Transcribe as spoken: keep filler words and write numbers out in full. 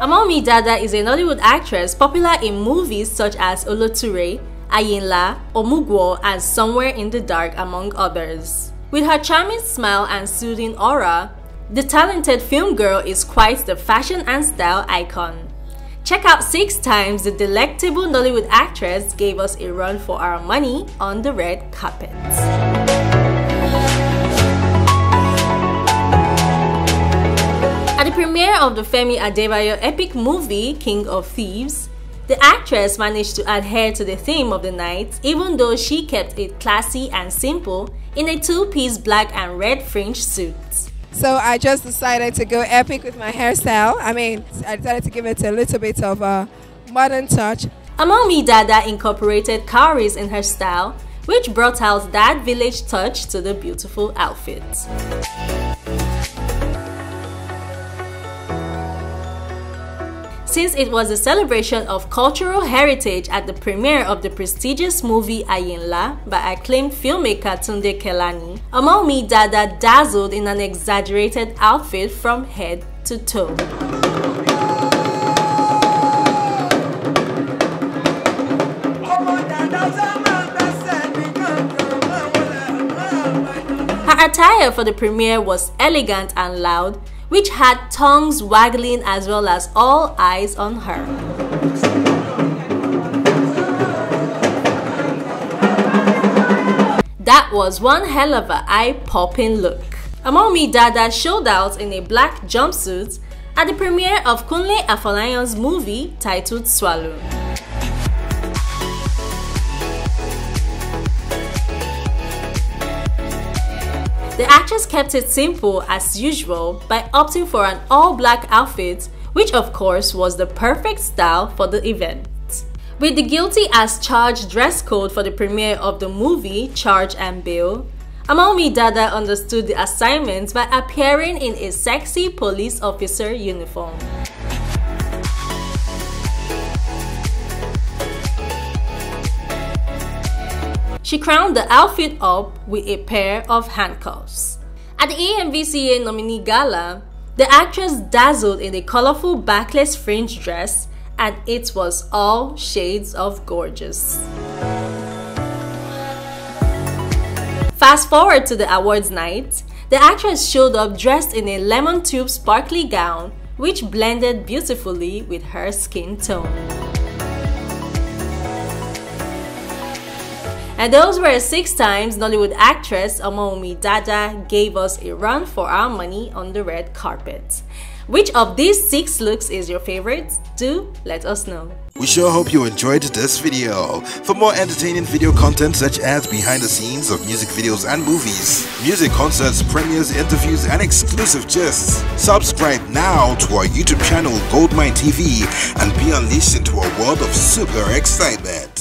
Omowunmi Dada is a Nollywood actress popular in movies such as Oloture, Ayinla, Omugwo, and Somewhere in the Dark, among others. With her charming smile and soothing aura, the talented film girl is quite the fashion and style icon. Check out six times the delectable Nollywood actress gave us a run for our money on the red carpet. At the premiere of the Femi Adebayo epic movie, King of Thieves, the actress managed to adhere to the theme of the night, even though she kept it classy and simple in a two-piece black and red fringe suit. So I just decided to go epic with my hairstyle. I mean, I decided to give it a little bit of a modern touch. Omowunmi Dada incorporated cowries in her style, which brought out that village touch to the beautiful outfit. Since it was a celebration of cultural heritage at the premiere of the prestigious movie Ayinla by acclaimed filmmaker Tunde Kelani, Omowunmi Dada dazzled in an exaggerated outfit from head to toe. Her attire for the premiere was elegant and loud, which had tongues waggling as well as all eyes on her. That was one hell of an eye-popping look. Omowunmi Dada showed out in a black jumpsuit at the premiere of Kunle Afolanyon's movie titled Swallow. The actress kept it simple as usual by opting for an all-black outfit, which of course was the perfect style for the event. With the guilty as charged dress code for the premiere of the movie Charge and Bail, Omowunmi Dada understood the assignment by appearing in a sexy police officer uniform. She crowned the outfit up with a pair of handcuffs. At the A M V C A nominee gala, the actress dazzled in a colorful backless fringe dress, and it was all shades of gorgeous. Fast forward to the awards night, the actress showed up dressed in a lemon tube sparkly gown, which blended beautifully with her skin tone. And those were six times Nollywood actress Omowunmi Dada gave us a run for our money on the red carpet. Which of these six looks is your favorite? Do let us know. We sure hope you enjoyed this video. For more entertaining video content such as behind the scenes of music videos and movies, music concerts, premieres, interviews, and exclusive gists, subscribe now to our YouTube channel Goldmine T V and be unleashed into a world of super excitement.